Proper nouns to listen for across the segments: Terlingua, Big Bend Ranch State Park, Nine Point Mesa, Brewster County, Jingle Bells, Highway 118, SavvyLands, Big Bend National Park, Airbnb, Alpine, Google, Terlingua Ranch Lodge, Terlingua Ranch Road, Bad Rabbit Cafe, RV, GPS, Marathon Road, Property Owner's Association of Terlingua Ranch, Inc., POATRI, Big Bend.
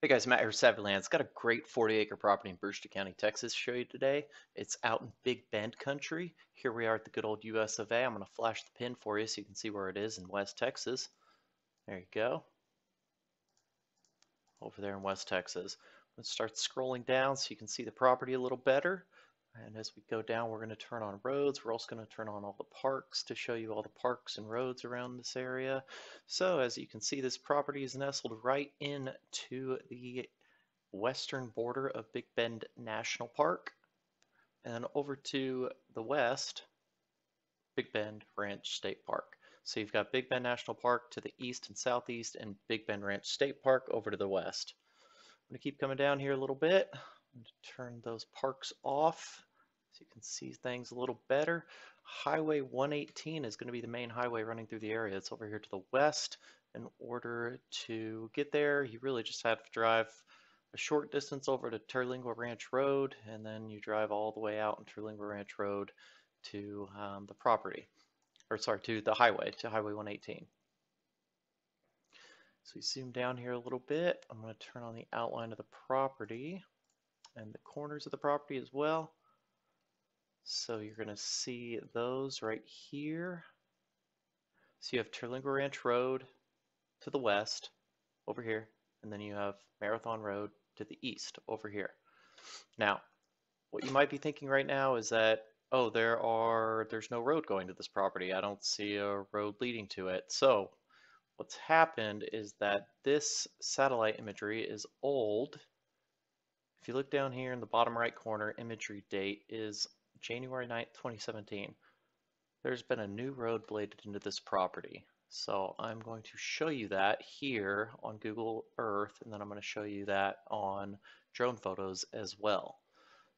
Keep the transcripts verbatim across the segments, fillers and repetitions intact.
Hey guys, Matt here, SavvyLands. Got a great forty acre property in Brewster County, Texas to show you today. It's out in Big Bend country. Here we are at the good old U S of A. I'm going to flash the pin for you so you can see where it is in West Texas. There you go. Over there in West Texas. Let's start scrolling down so you can see the property a little better. And as we go down, we're going to turn on roads. We're also going to turn on all the parks to show you all the parks and roads around this area. So as you can see, this property is nestled right into the western border of Big Bend National Park. And over to the west, Big Bend Ranch State Park. So you've got Big Bend National Park to the east and southeast, and Big Bend Ranch State Park over to the west. I'm going to keep coming down here a little bit. I'm going to turn those parks off so you can see things a little better. Highway one eighteen is going to be the main highway running through the area. It's over here to the west. In order to get there, you really just have to drive a short distance over to Terlingua Ranch Road, and then you drive all the way out on Terlingua Ranch Road to um, the property, or sorry, to the highway, to Highway one eighteen. So you zoom down here a little bit. I'm going to turn on the outline of the property and the corners of the property as well. So you're going to see those right here. So you have Terlingua Ranch Road to the west over here, and then you have Marathon Road to the east over here. Now, what you might be thinking right now is that, oh, there are there's no road going to this property. I don't see a road leading to it. So what's happened is that this satellite imagery is old. If you look down here in the bottom right corner, imagery date is January ninth, twenty seventeen. There's been a new road bladed into this property. So I'm going to show you that here on Google Earth, and then I'm going to show you that on drone photos as well.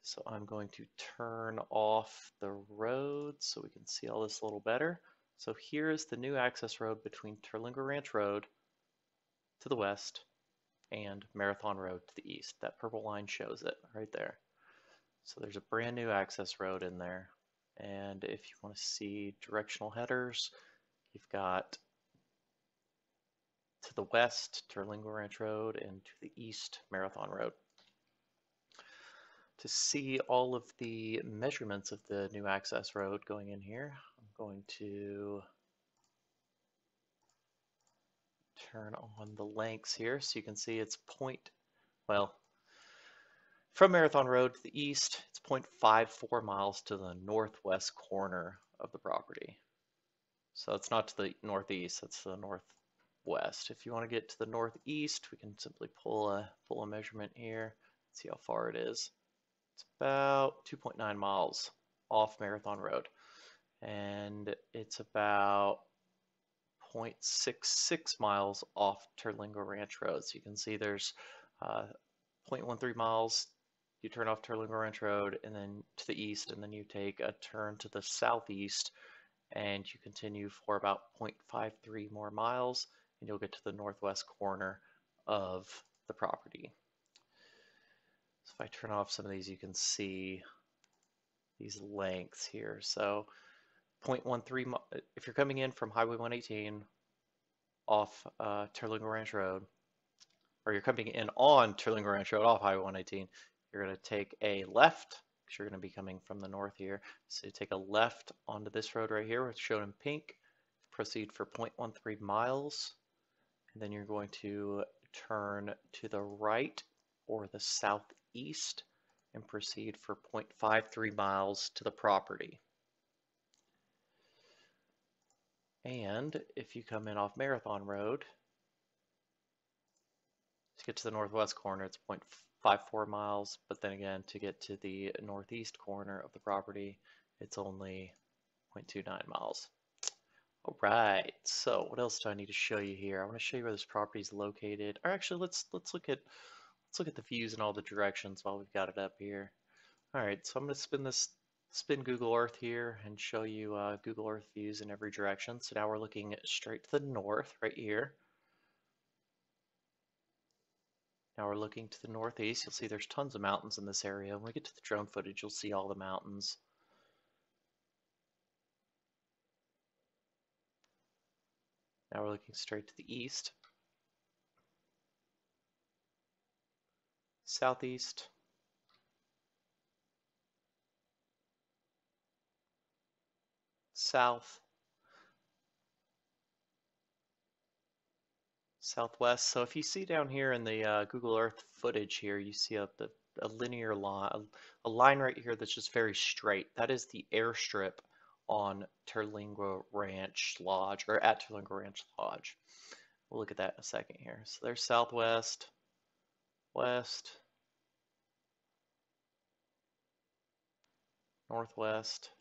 So I'm going to turn off the road so we can see all this a little better. So here is the new access road between Terlingua Ranch Road to the west and Marathon Road to the east. That purple line shows it right there. So there's a brand new access road in there. And if you want to see directional headers, you've got to the west, Terlingua Ranch Road, and to the east, Marathon Road. To see all of the measurements of the new access road going in here, I'm going to turn on the lengths here so you can see it's point, well, from Marathon Road to the east, it's point five four miles to the northwest corner of the property. So it's not to the northeast, it's the northwest. If you want to get to the northeast, we can simply pull a, pull a measurement here, see how far it is. It's about two point nine miles off Marathon Road, and it's about point six six miles off Terlingua Ranch Road. So you can see there's uh, point one three miles. You turn off Terlingua Ranch Road and then to the east, and then you take a turn to the southeast and you continue for about point five three more miles, and you'll get to the northwest corner of the property. So if I turn off some of these, you can see these lengths here. So point one three, if you're coming in from Highway one eighteen off uh, Terlingua Ranch Road, or you're coming in on Terlingua Ranch Road off Highway one eighteen, you're going to take a left, because you're going to be coming from the north here. So you take a left onto this road right here, which is shown in pink, proceed for point one three miles, and then you're going to turn to the right or the southeast and proceed for point five three miles to the property. And if you come in off Marathon Road, to get to the northwest corner, it's point five four miles. But then again, to get to the northeast corner of the property, it's only point two nine miles. All right, so what else do I need to show you here? I want to show you where this property is located. Or actually, let's let's look at let's look at the views in all the directions while we've got it up here. All right, so I'm going to spin this. Spin Google Earth here and show you uh, Google Earth views in every direction. So now we're looking straight to the north right here. Now we're looking to the northeast. You'll see there's tons of mountains in this area. When we get to the drone footage, you'll see all the mountains. Now we're looking straight to the east. southeast. South, southwest. So if you see down here in the uh, Google Earth footage here, you see a, a, a linear line, a, a line right here that's just very straight. That is the airstrip on Terlingua Ranch Lodge, or at Terlingua Ranch Lodge. We'll look at that in a second here. So there's southwest, west, northwest,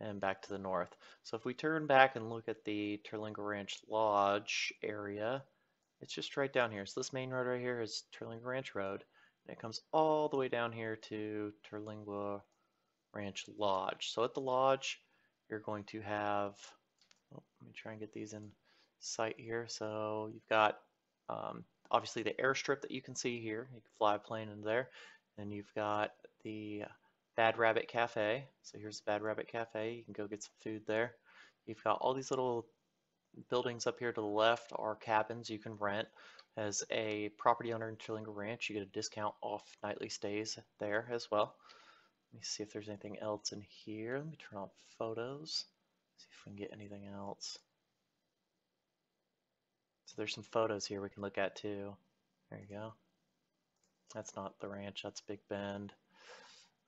and back to the north. So if we turn back and look at the Terlingua Ranch Lodge area, it's just right down here. So this main road right here is Terlingua Ranch Road, and it comes all the way down here to Terlingua Ranch Lodge. So at the lodge, you're going to have, oh, let me try and get these in sight here. So you've got um, obviously the airstrip that you can see here. You can fly a plane in there, and you've got the Bad Rabbit Cafe. So here's the Bad Rabbit Cafe. You can go get some food there. You've got all these little buildings up here to the left are cabins you can rent. As a property owner in Terlingua Ranch, you get a discount off nightly stays there as well. Let me see if there's anything else in here. Let me turn on photos, see if we can get anything else. So there's some photos here we can look at too. There you go. That's not the ranch, that's Big Bend.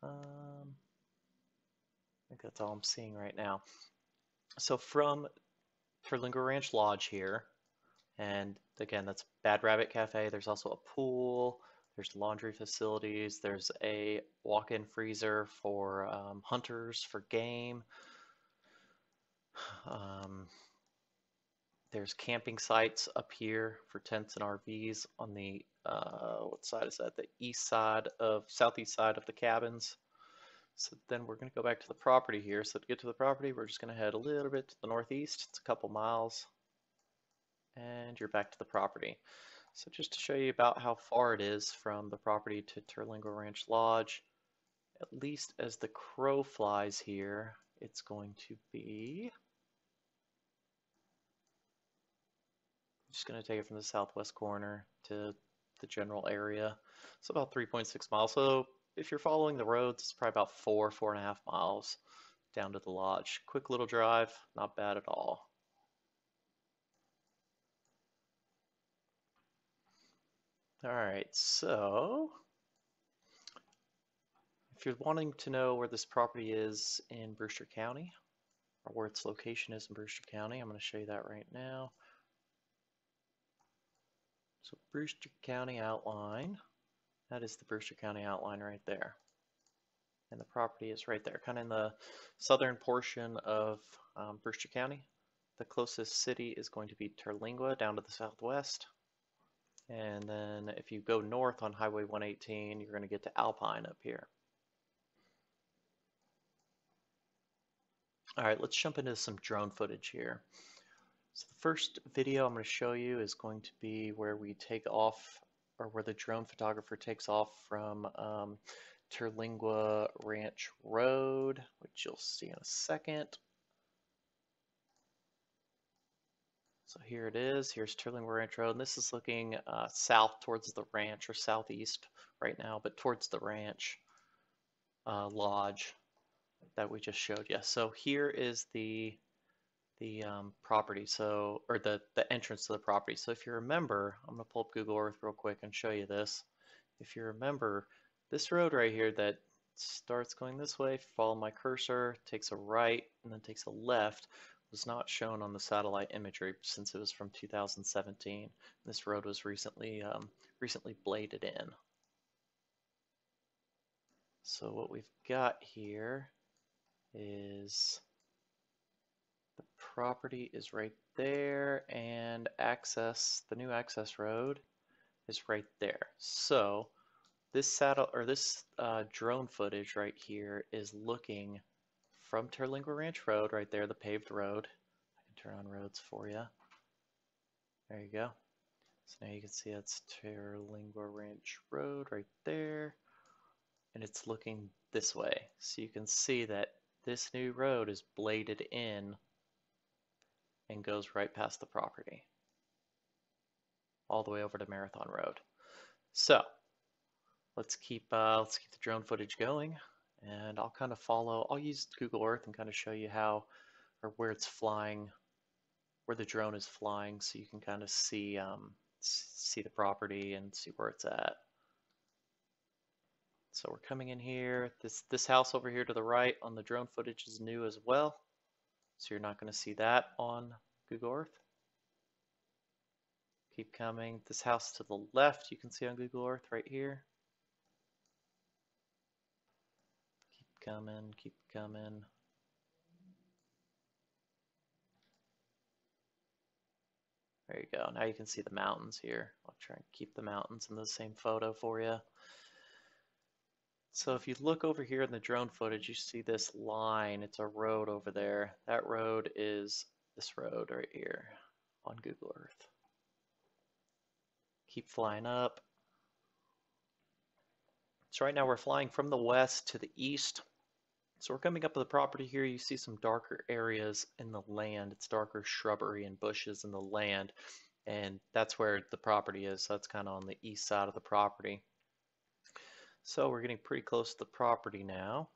Um, I think that's all I'm seeing right now. So from Terlingua Ranch Lodge here, and again, that's Bad Rabbit Cafe. There's also a pool. There's laundry facilities. There's a walk-in freezer for um, hunters, for game. Um, there's camping sites up here for tents and R Vs on the uh what side is that, the east side of southeast side of the cabins. So then we're going to go back to the property here. So to get to the property, we're just going to head a little bit to the northeast. It's a couple miles and you're back to the property. So just to show you about how far it is from the property to Terlingua Ranch Lodge, at least as the crow flies here, it's going to be, I'm just going to take it from the southwest corner to the general area. It's about three point six miles. So if you're following the roads, it's probably about four, four and a half miles down to the lodge. Quick little drive, not bad at all. All right, so if you're wanting to know where this property is in Brewster County, or where its location is in Brewster County, I'm going to show you that right now. So Brewster County outline, that is the Brewster County outline right there. And the property is right there, kind of in the southern portion of um, Brewster County. The closest city is going to be Terlingua down to the southwest. And then if you go north on Highway one eighteen, you're going to get to Alpine up here. All right, let's jump into some drone footage here. So the first video I'm going to show you is going to be where we take off, or where the drone photographer takes off from um, Terlingua Ranch Road, which you'll see in a second. So here it is. Here's Terlingua Ranch Road, and this is looking uh, south towards the ranch, or southeast right now, but towards the ranch uh, lodge that we just showed you. So here is the the um, property, so, or the, the entrance to the property. So if you remember, I'm gonna pull up Google Earth real quick and show you this. If you remember, this road right here that starts going this way, if you follow my cursor, takes a right and then takes a left, was not shown on the satellite imagery since it was from two thousand seventeen. This road was recently, um, recently bladed in. So what we've got here is, the property is right there, and access, the new access road is right there. So this saddle, or this uh, drone footage right here is looking from Terlingua Ranch Road right there, the paved road. I can turn on roads for you. There you go. So now you can see that's Terlingua Ranch Road right there, and it's looking this way. So you can see that this new road is bladed in and goes right past the property all the way over to Marathon Road. So let's keep uh, let's keep the drone footage going, and I'll kind of follow. I'll use Google Earth and kind of show you how or where it's flying, where the drone is flying, so you can kind of see um, see the property and see where it's at. So we're coming in here. This this house over here to the right on the drone footage is new as well, so you're not going to see that on Google Earth. Keep coming. This house to the left you can see on Google Earth right here. Keep coming, keep coming. There you go. Now you can see the mountains here. I'll try and keep the mountains in the same photo for you. So if you look over here in the drone footage, you see this line. It's a road over there. That road is this road right here on Google Earth. Keep flying up. So right now we're flying from the west to the east. So we're coming up to the property here. You see some darker areas in the land. It's darker shrubbery and bushes in the land. And that's where the property is. So that's kind of on the east side of the property. So we're getting pretty close to the property now.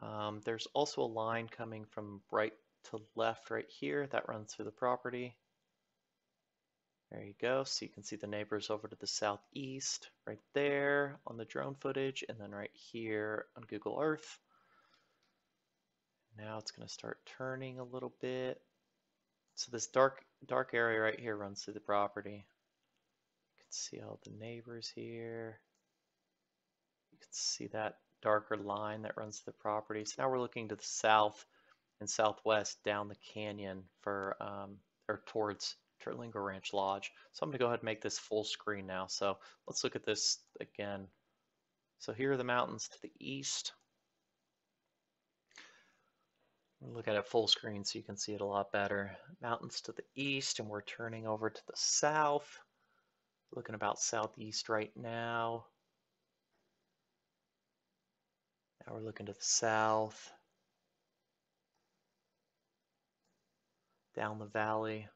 Um, there's also a line coming from right to left right here that runs through the property. There you go. So you can see the neighbors over to the southeast right there on the drone footage, and then right here on Google Earth. Now it's going to start turning a little bit. So this dark dark area right here runs through the property. You can see all the neighbors here. You can see that darker line that runs through the property. So now we're looking to the south and southwest down the canyon for um, or towards Terlingua Ranch Lodge. So I'm going to go ahead and make this full screen now. So let's look at this again. So here are the mountains to the east. Look at it full screen so you can see it a lot better. Mountains to the east, and we're turning over to the south. Looking about southeast right now. Now we're looking to the south. Down the valley.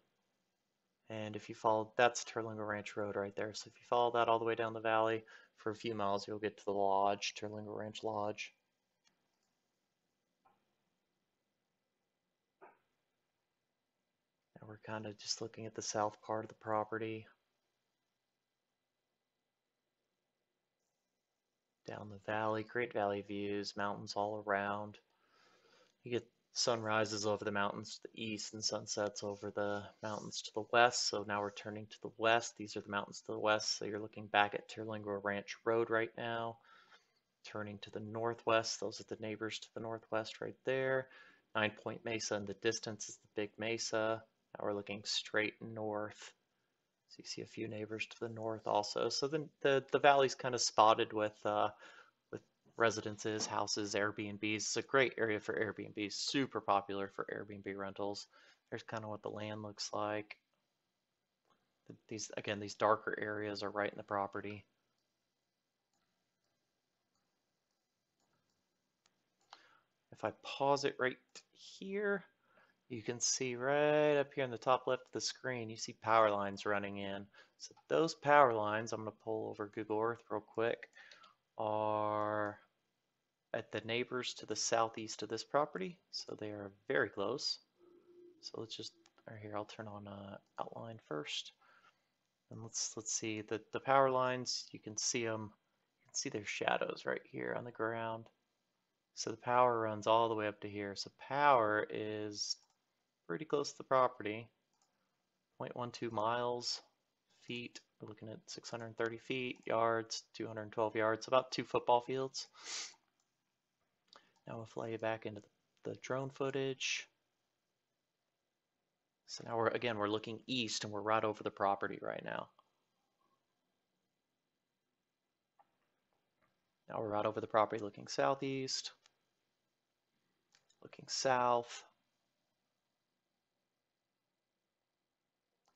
And if you follow, that's Terlingua Ranch Road right there. So if you follow that all the way down the valley for a few miles, you'll get to the lodge, Terlingua Ranch Lodge. And we're kind of just looking at the south part of the property. Down the valley, great valley views, mountains all around. You get sunrises over the mountains to the east and sunsets over the mountains to the west. So now we're turning to the west. These are the mountains to the west. So you're looking back at Terlingua Ranch Road right now. Turning to the northwest. Those are the neighbors to the northwest right there. Nine Point Mesa in the distance is the Big Mesa. Now we're looking straight north. So you see a few neighbors to the north also. So then the, the valley's kind of spotted with uh, residences, houses, Airbnbs. It's a great area for Airbnbs, super popular for Airbnb rentals. There's kind of what the land looks like. These, again, these darker areas are right in the property. If I pause it right here, you can see right up here in the top left of the screen, you see power lines running in. So those power lines, I'm going to pull over Google Earth real quick, are at the neighbors to the southeast of this property, so they are very close. So let's just, right here, I'll turn on uh, outline first, and let's let's see the the power lines. You can see them. You can see their shadows right here on the ground. So the power runs all the way up to here. So power is pretty close to the property. zero point one two miles feet. We're looking at six hundred thirty feet, yards, two hundred twelve yards, about two football fields. Now we'll fly you back into the, the drone footage. So now we're, again, we're looking east, and we're right over the property right now. Now we're right over the property looking southeast, looking south,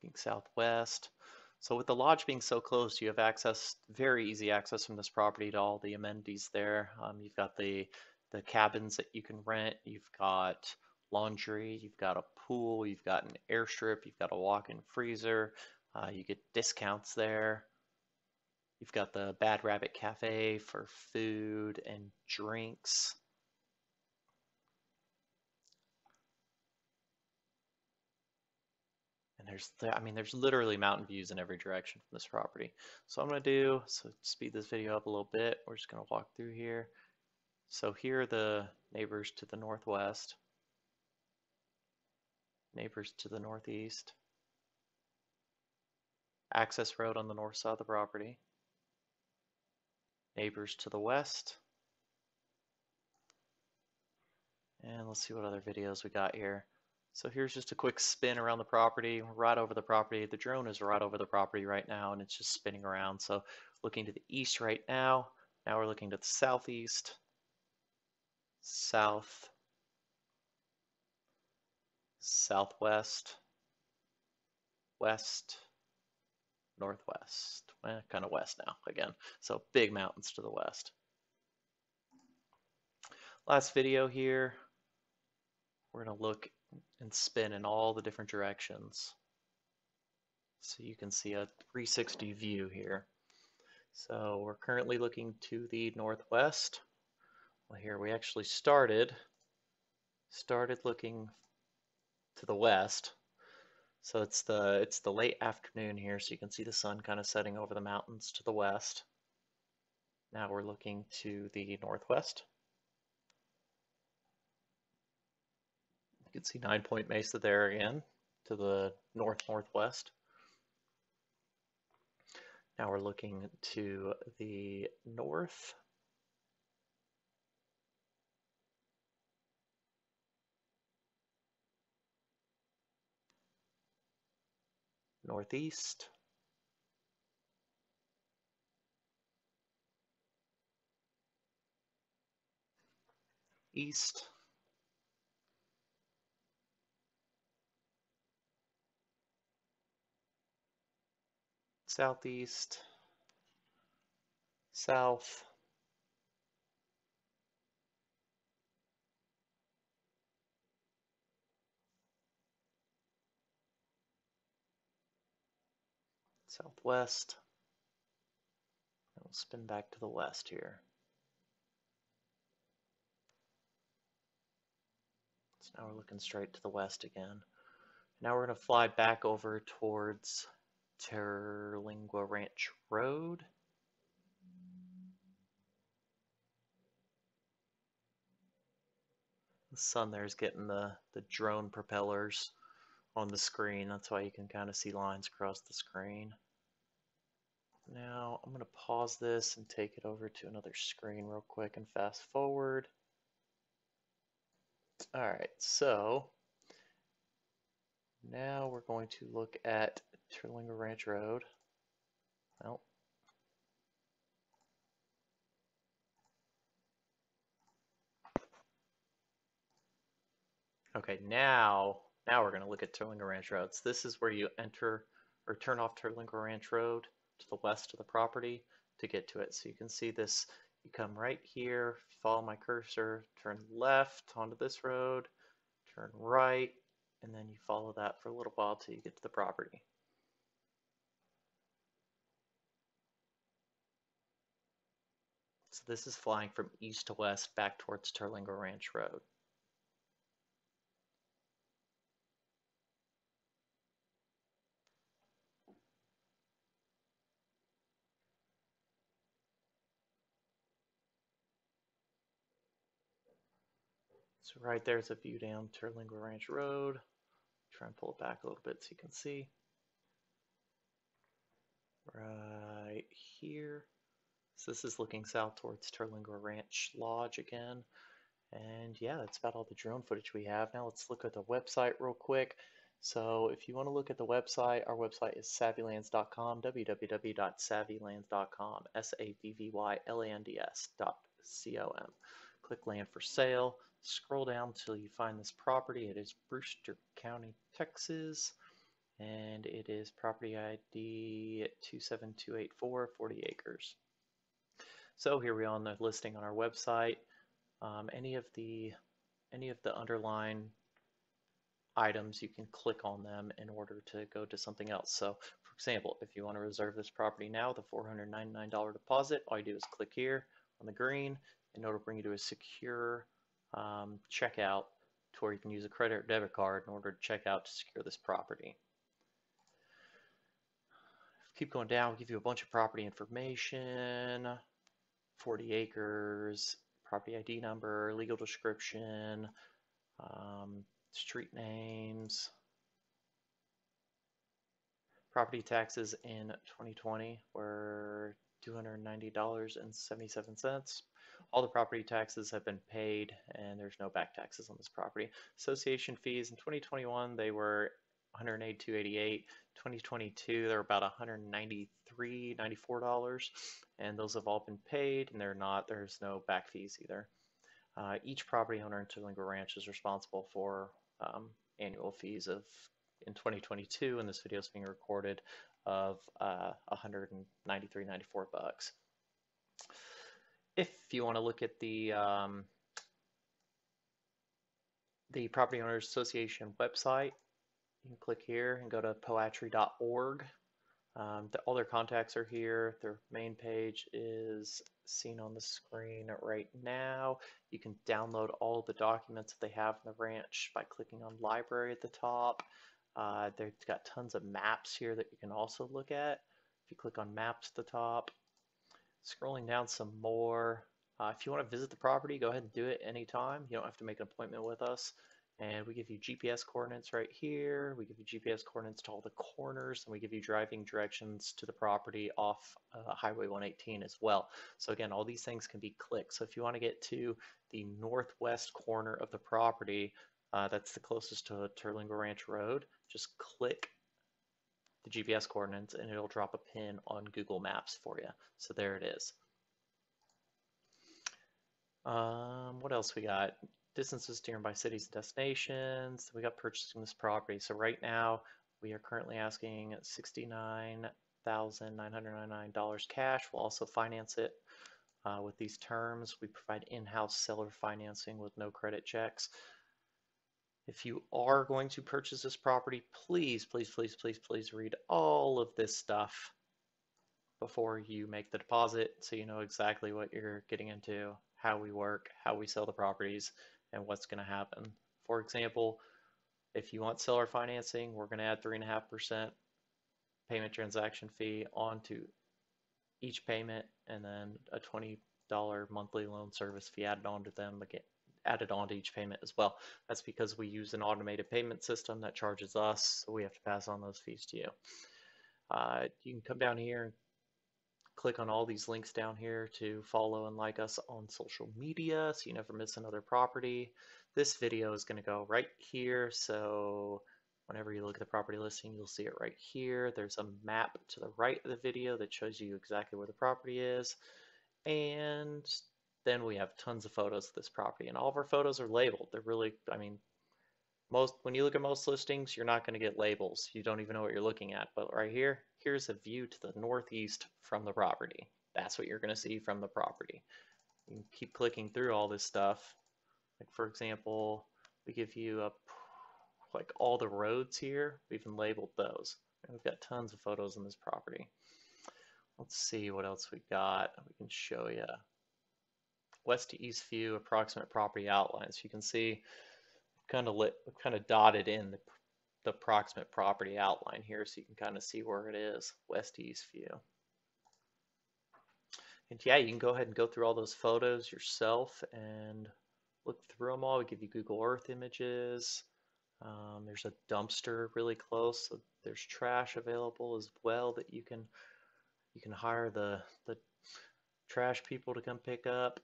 looking southwest. So with the lodge being so close, you have access, very easy access from this property to all the amenities there. Um, you've got the, the cabins that you can rent, you've got laundry, you've got a pool, you've got an airstrip, you've got a walk-in freezer, uh, you get discounts there. You've got the Bad Rabbit Cafe for food and drinks. And there's, the, I mean, there's literally mountain views in every direction from this property. So I'm gonna do, so speed this video up a little bit. We're just gonna walk through here. So here are the neighbors to the northwest, neighbors to the northeast, access road on the north side of the property, neighbors to the west. And let's see what other videos we got here. So here's just a quick spin around the property, right over the property. The drone is right over the property right now, and it's just spinning around. So looking to the east right now. Now we're looking to the southeast, south, southwest, west, northwest, well, kind of west now again. So big mountains to the west. Last video here, we're gonna look and spin in all the different directions. So you can see a three sixty view here. So we're currently looking to the northwest. Well, here we actually started, started looking to the west. So it's the, it's the late afternoon here, so you can see the sun kind of setting over the mountains to the west. Now we're looking to the northwest. You can see Nine Point Mesa there again, to the north-northwest. Now we're looking to the north. Northeast, east, southeast, south, southwest, and we'll spin back to the west here. So now we're looking straight to the west again. Now we're going to fly back over towards Terlingua Ranch Road. The sun there is getting the, the drone propellers on the screen. That's why you can kind of see lines across the screen. Now I'm going to pause this and take it over to another screen real quick and fast forward. All right, so now we're going to look at Terlingua Ranch Road. Well, okay, now Now we're going to look at Terlingua Ranch Road. So this is where you enter or turn off Terlingua Ranch Road to the west of the property to get to it. So you can see this, you come right here, follow my cursor, turn left onto this road, turn right, and then you follow that for a little while till you get to the property. So this is flying from east to west back towards Terlingua Ranch Road. So right there's a view down Terlingua Ranch Road. Try and pull it back a little bit so you can see. Right here. So this is looking south towards Terlingua Ranch Lodge again. And yeah, that's about all the drone footage we have. Now let's look at the website real quick. So if you want to look at the website, our website is savvy lands dot com, w w w dot savvy lands dot com, S A V V Y L A N D S dot com. Click land for sale. Scroll down till you find this property. It is Brewster County, Texas, and it is property I D two seven two eight four, forty acres. So here we are on the listing on our website. Um, any of the any of the underlying items, you can click on them in order to go to something else. So, for example, if you want to reserve this property now, the four hundred ninety-nine dollars deposit, all you do is click here on the green, and it'll bring you to a secure um, checkout to where you can use a credit or debit card in order to check out to secure this property. Keep going down, we'll give you a bunch of property information, forty acres, property I D number, legal description, um, street names, property taxes in twenty twenty were two hundred ninety dollars and seventy-seven cents. All the property taxes have been paid and there's no back taxes on this property. Association fees in twenty twenty-one, they were one hundred eighty-two dollars and eighty-eight cents. twenty twenty-two, they're about one hundred ninety-three dollars and ninety-four cents, and those have all been paid, and they're not, there's no back fees either. Uh, each property owner in Terlingua Ranch is responsible for um, annual fees of, in twenty twenty-two, and this video is being recorded, of uh, one hundred ninety-three dollars and ninety-four cents bucks. If you want to look at the um, the Property Owners Association website, you can click here and go to poatri dot org. Um, the, all their contacts are here. Their main page is seen on the screen right now. You can download all the documents that they have in the ranch by clicking on Library at the top. Uh, they've got tons of maps here that you can also look at. If you click on Maps at the top, scrolling down some more. Uh, if you want to visit the property, go ahead and do it anytime. You don't have to make an appointment with us. And we give you G P S coordinates right here. We give you G P S coordinates to all the corners, and we give you driving directions to the property off uh, Highway one eighteen as well. So again, all these things can be clicked. So if you want to get to the northwest corner of the property, uh, that's the closest to Terlingua Ranch Road, just click the G P S coordinates and it'll drop a pin on Google Maps for you. So there it is. Um, what else we got? Distances to nearby cities and destinations. We got purchasing this property. So right now we are currently asking sixty-nine thousand nine hundred ninety-nine dollars cash. We'll also finance it uh, with these terms. We provide in-house seller financing with no credit checks. If you are going to purchase this property, please, please, please, please, please read all of this stuff before you make the deposit so you know exactly what you're getting into, how we work, how we sell the properties, and what's going to happen. For example, if you want seller financing, we're going to add three point five percent payment transaction fee onto each payment, and then a twenty dollar monthly loan service fee added on to them, again, added on to each payment as well. That's because we use an automated payment system that charges us, so we have to pass on those fees to you. Uh, you can come down here and click on all these links down here to follow and like us on social media so you never miss another property. This video is going to go right here, so whenever you look at the property listing, you'll see it right here. There's a map to the right of the video that shows you exactly where the property is, and then we have tons of photos of this property, and all of our photos are labeled. They're really, I mean, most, when you look at most listings, you're not going to get labels. You don't even know what you're looking at. But right here, here's a view to the northeast from the property. That's what you're going to see from the property. You can keep clicking through all this stuff. Like, for example, we give you a, like all the roads here. We've even labeled those. And we've got tons of photos in this property. Let's see what else we got. We can show you west to east view, approximate property outlines. So you can see kind of lit, kind of dotted in the, the approximate property outline here, so you can kind of see where it is, west east view. And yeah, you can go ahead and go through all those photos yourself and look through them all. We give you Google Earth images. Um, there's a dumpster really close, so there's trash available as well that you can you can hire the the trash people to come pick up.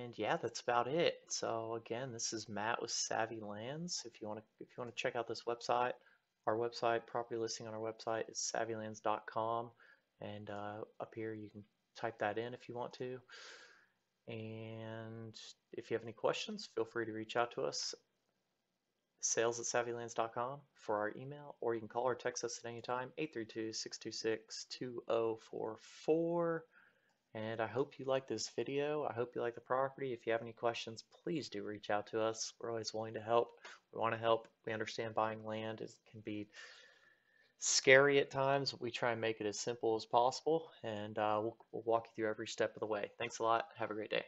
And yeah, that's about it. So again, this is Matt with SavvyLands. If you want to, if you want to check out this website, our website, property listing on our website is savvy lands dot com. And uh, up here, you can type that in if you want to. And if you have any questions, feel free to reach out to us, sales at savvy lands dot com for our email, or you can call or text us at any time, eight three two, six two six, two zero four four. And I hope you like this video. I hope you like the property. If you have any questions, please do reach out to us. We're always willing to help. We want to help. We understand buying land is, can be scary at times, we try and make it as simple as possible, and uh, we'll, we'll walk you through every step of the way. Thanks a lot. Have a great day.